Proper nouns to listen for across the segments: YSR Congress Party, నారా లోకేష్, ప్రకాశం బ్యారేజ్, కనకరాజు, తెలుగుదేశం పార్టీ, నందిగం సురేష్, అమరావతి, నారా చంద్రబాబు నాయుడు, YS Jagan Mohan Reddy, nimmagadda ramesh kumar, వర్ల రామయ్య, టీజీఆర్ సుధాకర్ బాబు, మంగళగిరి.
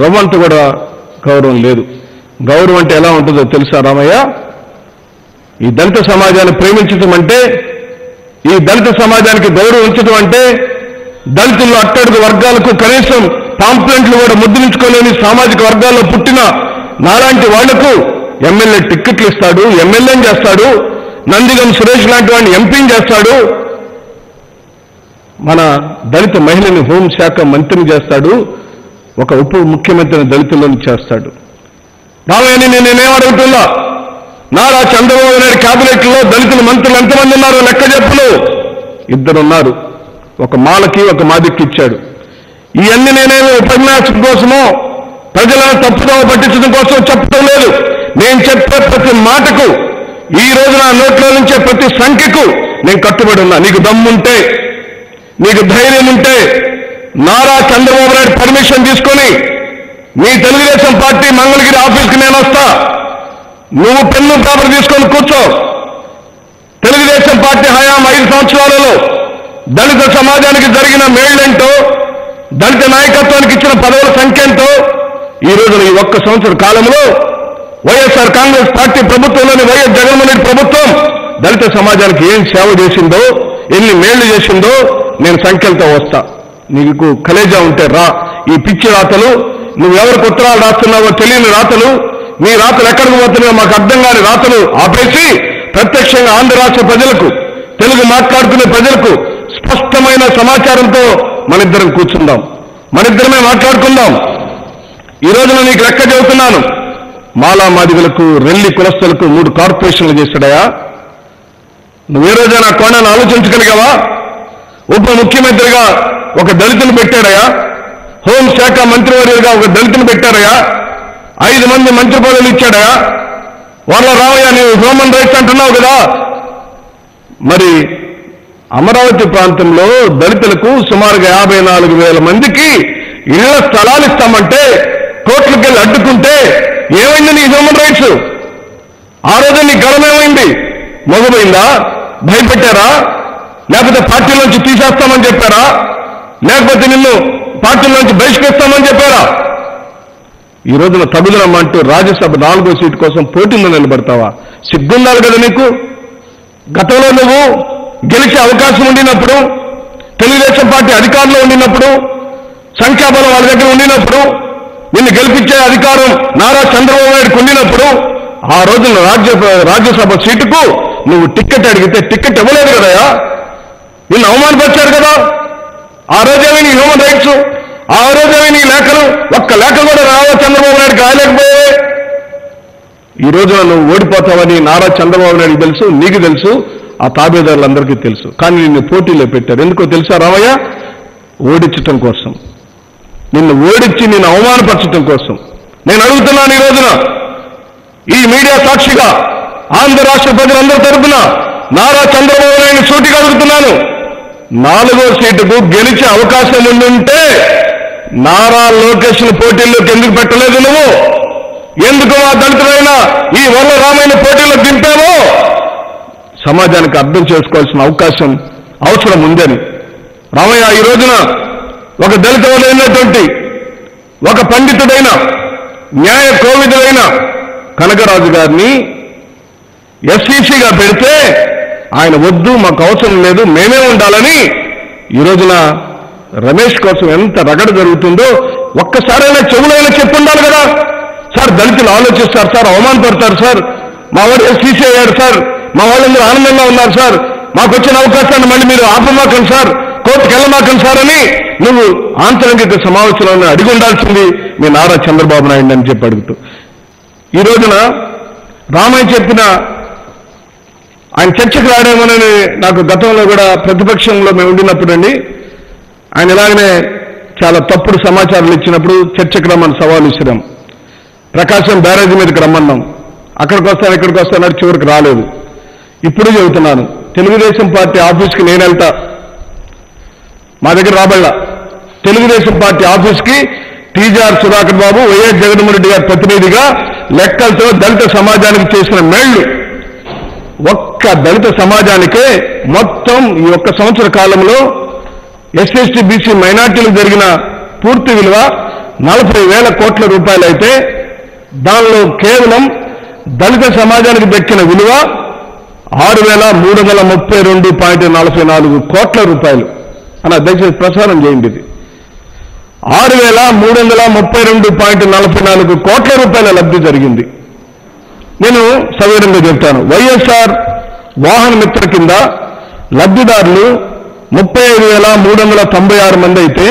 రవ్వంత కూడా గౌరవం లేదు గౌరవం అంటే ఎలా ఉంటుందో తెలుసా రామయ్య ఈ దళిత సమాజాన్ని ప్రేమించడం అంటే ఈ దళిత సమాజానికి గౌరవం ఉంచడం అంటే దళితులు అట్టడుగు వర్గాలకు కనీసం పాంప్లెంట్లు కూడా ముద్రించుకోలేని సామాజిక వర్గాల్లో పుట్టిన నాలాంటి వాళ్లకు ఎమ్మెల్యే టిక్కెట్లు ఇస్తాడు ఎమ్మెల్యేని చేస్తాడు నందిగం సురేష్ లాంటి వాడిని ఎంపీని చేస్తాడు మన దళిత మహిళని హోంశాఖ మంత్రిని చేస్తాడు ఒక ఉప ముఖ్యమంత్రిని దళితులను చేస్తాడు రామయ్యని నేనేం అడుగుతున్నా నారా చంద్రబాబు నాయుడు కేబినెట్లో దళితుల మంత్రులు ఎంతమంది ఉన్నారు లెక్క చెప్పులు ఇద్దరున్నారు ఒక మాలకి ఒక మాదిక్కి ఇచ్చాడు ఇవన్నీ నేనేమి ఉపన్యాసం కోసమో ప్రజలను తప్పుదో పట్టించడం కోసం చెప్పడం లేదు నేను చెప్పే ప్రతి మాటకు ఈ రోజు నా నోట్లో నుంచే ప్రతి సంఖ్యకు నేను కట్టుబడి ఉన్నా నీకు దమ్ముంటే నీకు ధైర్యం ఉంటే నారా చంద్రబాబు నాయుడు పర్మిషన్ తీసుకొని మీ తెలుగుదేశం పార్టీ మంగళగిరి ఆఫీస్కి నేను వస్తా నువ్వు పెన్ను పేపర్ తీసుకొని కూర్చో తెలుగుదేశం పార్టీ హయాం 5 సంవత్సరాలలో దళిత సమాజానికి జరిగిన మేళ్లేంటో దళిత నాయకత్వానికి ఇచ్చిన పదవుల సంఖ్య ఎంతో ఈ రోజున ఈ ఒక్క సంవత్సర కాలంలో వైఎస్ఆర్ కాంగ్రెస్ పార్టీ ప్రభుత్వంలోని వైఎస్ జగన్మోహన్ రెడ్డి ప్రభుత్వం దళిత సమాజానికి ఏం సేవ చేసిందో ఎన్ని మేళ్లు చేసిందో నేను సంఖ్యలతో వస్తా నీకు కలేజా ఉంటే రా ఈ పిచ్చి రాతలు నువ్వెవరికి ఉత్తరాలు రాస్తున్నావో తెలియని రాతలు మీ రాతలు ఎక్కడికి పోతున్నాయో మాకు అర్థం కాని రాతలు ఆపేసి ప్రత్యక్షంగా ఆంధ్ర రాష్ట్ర ప్రజలకు తెలుగు మాట్లాడుకునే ప్రజలకు స్పష్టమైన సమాచారంతో మనిద్దరం కూర్చుందాం మనిద్దరమే మాట్లాడుకుందాం ఈ రోజున నీకు లెక్క చెబుతున్నాను మాలామాదిగులకు రెల్లి కులస్తులకు 3 కార్పొరేషన్లు చేశాడయా నువ్వే రోజైనా కోణాన్ని ఆలోచించగలిగావా ఉప ముఖ్యమంత్రిగా ఒక దళితులు పెట్టాడయా హోంశాఖ మంత్రివర్యులుగా ఒక దళితులు పెట్టారయా 5 మంది మంత్రి పదవులు ఇచ్చాడయా వాళ్ళ రావయ్య నువ్వు హ్యూమన్ రైట్స్ అంటున్నావు కదా మరి అమరావతి ప్రాంతంలో దళితులకు సుమారుగా 54,000 మందికి ఇళ్ల స్థలాలు ఇస్తామంటే కోర్టులకు వెళ్ళి అడ్డుకుంటే ఏమైంది నీ హ్యూమన్ రైట్స్ ఆ రోజు నీ గళం ఏమైంది మొగబోయిందా భయపెట్టారా లేకపోతే పార్టీలోంచి తీసేస్తామని చెప్పారా లేకపోతే నిన్ను పార్టీలోంచి బహిష్కరిస్తామని చెప్పారా ఈ రోజున తగుదలమ్మ అంటూ రాజ్యసభ 4వ సీటు కోసం పోటీలో నిలబడతావా సిగ్గుండాలి కదా నీకు గతంలో నువ్వు గెలిచే అవకాశం ఉండినప్పుడు తెలుగుదేశం పార్టీ అధికారంలో ఉండినప్పుడు సంఖ్యాబలం వాళ్ళ దగ్గర ఉండినప్పుడు నిన్ను గెలిపించే అధికారం నారా చంద్రబాబు నాయుడుకు ఉండినప్పుడు ఆ రోజున రాజ్యసభ సీటుకు నువ్వు టిక్కెట్ అడిగితే టిక్కెట్ ఇవ్వలేదు కదయా నిన్ను అవమానపరిచారు కదా ఆ రోజేమీ నీ హ్యూమన్ రైట్స్ ఆ రోజేమీ నీ లేఖలు ఒక్క లేఖ కూడా నారా చంద్రబాబు నాయుడుకి రాయలేకపోయే ఈ రోజున నువ్వు ఓడిపోతావని నారా చంద్రబాబు నాయుడు తెలుసు నీకు తెలుసు ఆ తాబేదారులందరికీ తెలుసు కానీ నిన్ను పోటీలో పెట్టారు ఎందుకో తెలుసా రామయ్య ఓడించటం కోసం నిన్ను ఓడించి నిన్ను అవమానపరచడం కోసం నేను అడుగుతున్నాను ఈ రోజున ఈ మీడియా సాక్షిగా ఆంధ్ర రాష్ట్ర ప్రజలందరూ తరపున నారా చంద్రబాబు నాయుడు సూటిగా అడుగుతున్నాను 4వ సీటుకు గెలిచే అవకాశం ఉండుంటే నారా లోకేష్ పోటీల్లోకి ఎందుకు పెట్టలేదు నువ్వు ఎందుకు ఆ దళితులైన ఈ వర్ల రామయ్య పోటీల్లో దింపావో సమాజానికి అర్థం చేసుకోవాల్సిన అవకాశం అవసరం ఉందని రామయ్య ఈ రోజున ఒక దళితులైనటువంటి ఒక పండితుడైన న్యాయ కోవిదుడైన కనకరాజు గారిని ఎస్సీసీగా పెడితే ఆయన వద్దు మాకు అవసరం లేదు మేమే ఉండాలని ఈ రోజున రమేష్ కోసం ఎంత రగడ జరుగుతుందో ఒక్కసారైనా చెవులైనా చెప్పు ఉండాలి కదా సార్ దళితులు ఆలోచిస్తారు సార్ అవమానపడతారు సార్ మా వాడు ఎస్సీసీ అయ్యారు సార్ మా వాళ్ళందరూ ఆనందంగా ఉన్నారు సార్ మాకు వచ్చిన అవకాశాన్ని మళ్ళీ మీరు ఆపమాకండి సార్ కోర్టుకు వెళ్ళమాకండి సార్ అని నువ్వు ఆంతరంగిక సమావేశంలో అడిగి ఉండాల్సింది మీ నారా చంద్రబాబు నాయుడు అని చెప్పి అడుగుతూ ఈ రోజున రామయ్య చెప్పిన ఆయన చర్చకు రావడేమోనని నాకు గతంలో కూడా ప్రతిపక్షంలో మేము ఉండినప్పుడండి ఆయన ఇలాగనే చాలా తప్పుడు సమాచారాలు ఇచ్చినప్పుడు చర్చకు రమ్మని సవాల్ ఇస్తున్నాం. ప్రకాశం బ్యారేజ్ మీదకి రమ్మన్నాం, అక్కడికి వస్తాను ఇక్కడికి వస్తానని చివరికి రాలేదు. ఇప్పుడు చెబుతున్నాను, తెలుగుదేశం పార్టీ ఆఫీస్కి నేను వెళ్తా, మా దగ్గర రాబళ్ళా. తెలుగుదేశం పార్టీ ఆఫీస్కి టీజీఆర్ సుధాకర్ బాబు, వైఎస్ జగన్మోహన్ రెడ్డి గారి ప్రతినిధిగా లెక్కలతో దళిత సమాజానికి చేసిన మేళ్లు, ఒక్క దళిత సమాజానికే మొత్తం ఈ ఒక్క సంవత్సర కాలంలో ఎస్సీ ఎస్టీ బీసీ మైనార్టీలకు జరిగిన పూర్తి విలువ 40,000 కోట్ల రూపాయలు అయితే, దానిలో కేవలం దళిత సమాజానికి దక్కిన విలువ 6,332.44 కోట్ల రూపాయలు. అని దయచేసి ప్రసారం చేయండి. ఇది 6,332.44 కోట్ల రూపాయల లబ్ధి జరిగింది. నేను సవివరంగా చెప్తాను. వైఎస్ఆర్ వాహన మిత్ర కింద లబ్ధిదారులు 35,396 మంది అయితే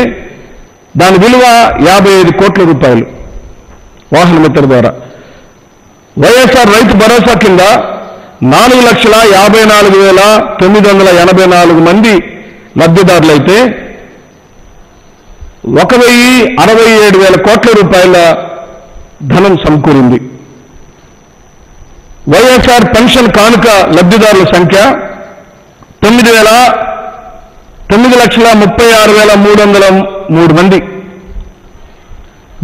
దాని విలువ 55 కోట్ల రూపాయలు వాహన మిత్ర ద్వారా. వైఎస్ఆర్ రైతు భరోసా కింద 4,54,984 మంది లబ్ధిదారులు అయితే 1,067,000 కోట్ల రూపాయల ధనం సమకూరింది. వైఎస్ఆర్ పెన్షన్ కానుక లబ్ధిదారుల సంఖ్య 9,36,303 మంది,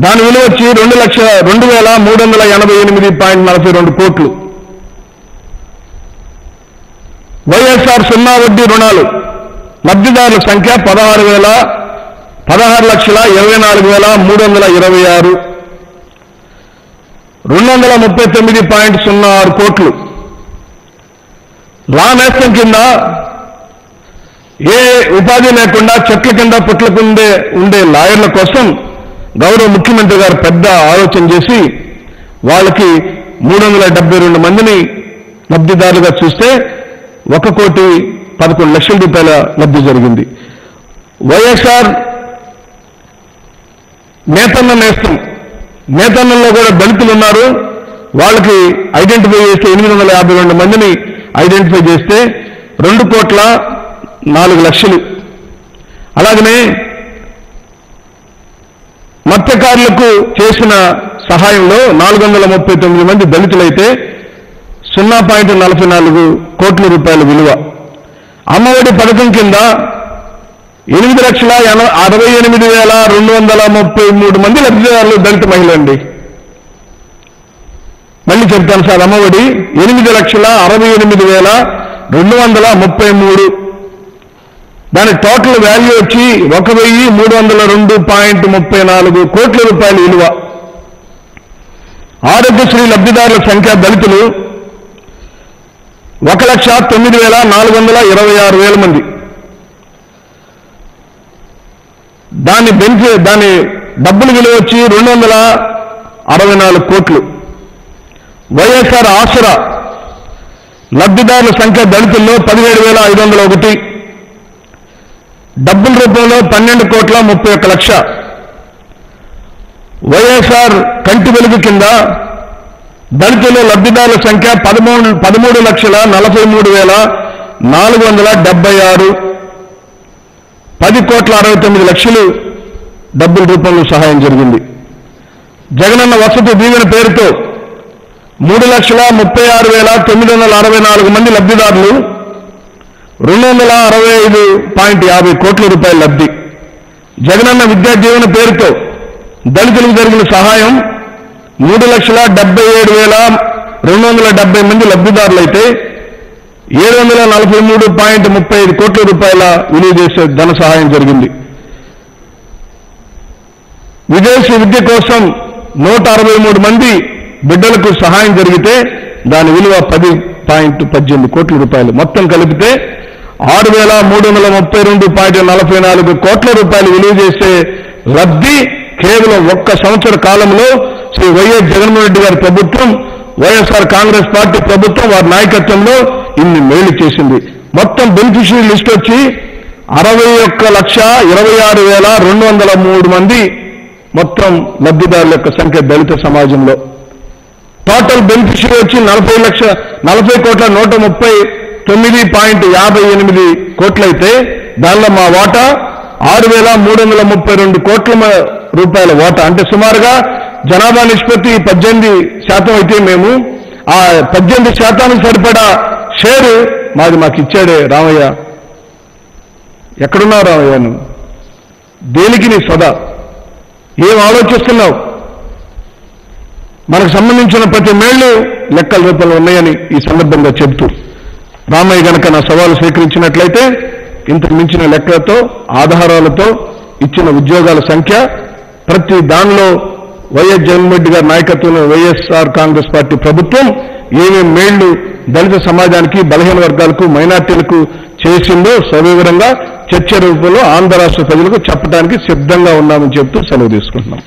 దాని విలువ వచ్చి 2,0388.42 కోట్లు. వైఎస్ఆర్ సున్నా వడ్డీ రుణాలు లబ్ధిదారుల సంఖ్య 16,24,000,326, 239.06 కోట్లు. లా నేస్తం కింద ఏ ఉపాధి లేకుండా చెట్ల కింద పుట్ల కింద ఉండే లాయర్ల కోసం గౌరవ ముఖ్యమంత్రి గారు పెద్ద ఆలోచన చేసి వాళ్ళకి 372 మందిని లబ్ధిదారులుగా చూస్తే 1,11,00,000 రూపాయల లబ్ధి జరిగింది. వైఎస్ఆర్ నేతన్న నేస్తం, నేతన్నంలో కూడా దళితులు ఉన్నారు, వాళ్ళకి ఐడెంటిఫై చేస్తే 852 మందిని ఐడెంటిఫై చేస్తే 2,04,00,000. అలాగనే మత్స్యకారులకు చేసిన సహాయంలో 439 మంది దళితులైతే 0.44 కోట్ల రూపాయల విలువ. అమ్మఒడి పథకం కింద 8,68,233 మంది లబ్ధిదారులు దళిత మహిళ అండి. మళ్ళీ చెప్తాను సార్, అమ్మఒడి 8,68,233, దాని టోటల్ వాల్యూ వచ్చి 1,302.34 కోట్ల రూపాయల విలువ. ఆరోగ్యశ్రీ లబ్ధిదారుల సంఖ్య దళితులు 1,09,426 మంది, దాని డబ్బులు విలువ వచ్చి 264 కోట్లు. వైఎస్ఆర్ ఆసరా లబ్ధిదారుల సంఖ్య దళితుల్లో 17,501, డబ్బుల రూపంలో 12,31,00,000. వైఎస్ఆర్ కంటి వెలుగు కింద దళితుల్లో లబ్ధిదారుల సంఖ్య 13,43,476, 10,69,00,000 డబ్బుల రూపంలో సహాయం జరిగింది. జగనన్న వసతి దీవెన పేరుతో 3,36,964 మంది లబ్ధిదారులు 265.50 కోట్ల రూపాయల లబ్ధి. జగనన్న విద్యా దీవెన పేరుతో దళితులకు జరిగిన సహాయం 3,77,270 మంది లబ్ధిదారులైతే 743.35 కోట్ల రూపాయల విలువ చేసే ధన సహాయం జరిగింది. విదేశీ విద్య కోసం 163 మంది బిడ్డలకు సహాయం జరిగితే దాని విలువ 10.18 కోట్ల రూపాయలు. మొత్తం కలిపితే 6,332.44 కోట్ల రూపాయలు విలువ చేసే లబ్ధి కేవలం ఒక్క సంవత్సర కాలంలో శ్రీ వైఎస్ జగన్మోహన్ రెడ్డి గారి ప్రభుత్వం, వైఎస్ఆర్ కాంగ్రెస్ పార్టీ ప్రభుత్వం వారి నాయకత్వంలో ఇన్ని మేలు చేసింది. మొత్తం బెనిఫిషియరీ లిస్ట్ వచ్చి 61,26,203 మంది మొత్తం లబ్ధిదారుల యొక్క సంఖ్య దళిత సమాజంలో. టోటల్ బెనిఫిషియరీ వచ్చి 40,00,00,000 కోట్ల 139.58 కోట్లయితే దానిలో మా వాటా 6,332 కోట్ల రూపాయల ఓట అంటే సుమారుగా జనాభా నిష్పత్తి 18% అయితే మేము ఆ 18% సరిపడా షేర్ మాది మాకు ఇచ్చాడే రామయ్య. ఎక్కడున్నావు రామయ్య నువ్వు? దేనికి నీ సదా? ఏం ఆలోచిస్తున్నావు? మనకు సంబంధించిన ప్రతి మేళ్లు లెక్కల రూపంలో ఉన్నాయని ఈ సందర్భంగా చెబుతూ రామయ్య గనక నా సవాలు స్వీకరించినట్లయితే ఇంతకు మించిన లెక్కలతో ఆధారాలతో ఇచ్చిన ఉద్యోగాల సంఖ్య ప్రతి దానిలో వైఎస్ జగన్మోహన్ రెడ్డి గారి నాయకత్వంలో వైఎస్ఆర్ కాంగ్రెస్ పార్టీ ప్రభుత్వం ఏమేమి మేళ్లు దళిత సమాజానికి బలహీన వర్గాలకు మైనార్టీలకు చేసిందో సవివరంగా చర్చ రూపంలో ఆంధ్ర రాష్ట్ర ప్రజలకు చెప్పడానికి సిద్ధంగా ఉన్నామని చెబుతూ సెలవు తీసుకుంటున్నాం.